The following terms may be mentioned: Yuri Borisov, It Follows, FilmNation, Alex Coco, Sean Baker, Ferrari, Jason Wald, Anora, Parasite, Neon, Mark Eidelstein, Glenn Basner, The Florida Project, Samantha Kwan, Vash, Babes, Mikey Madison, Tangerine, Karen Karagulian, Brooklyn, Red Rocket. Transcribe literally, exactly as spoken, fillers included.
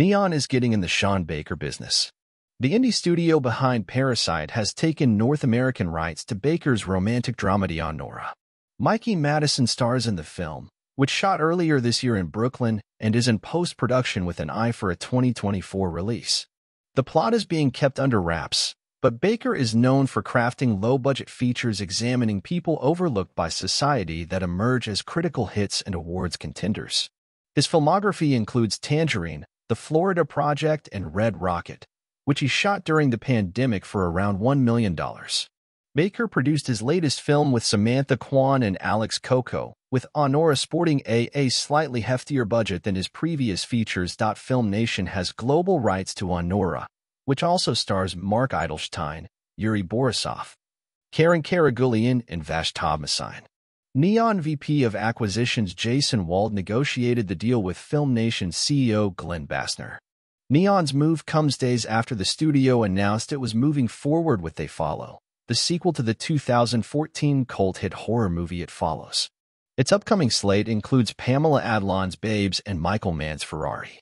Neon is getting in the Sean Baker business. The indie studio behind Parasite has taken North American rights to Baker's romantic dramedy Anora. Mikey Madison stars in the film, which shot earlier this year in Brooklyn and is in post-production with an eye for a twenty twenty-four release. The plot is being kept under wraps, but Baker is known for crafting low-budget features examining people overlooked by society that emerge as critical hits and awards contenders. His filmography includes Tangerine, The Florida Project, and Red Rocket, which he shot during the pandemic for around one million dollars. Baker produced his latest film with Samantha Kwan and Alex Coco, with Anora sporting a, a slightly heftier budget than his previous features. FilmNation has global rights to Anora, which also stars Mark Eidelstein, Yuri Borisov, Karen Karagulian, and Vash. Neon V P of Acquisitions Jason Wald negotiated the deal with FilmNation C E O Glenn Basner. Neon's move comes days after the studio announced it was moving forward with They Follow, the sequel to the two thousand fourteen cult hit horror movie It Follows. Its upcoming slate includes Pamela Adlon's Babes and Michael Mann's Ferrari.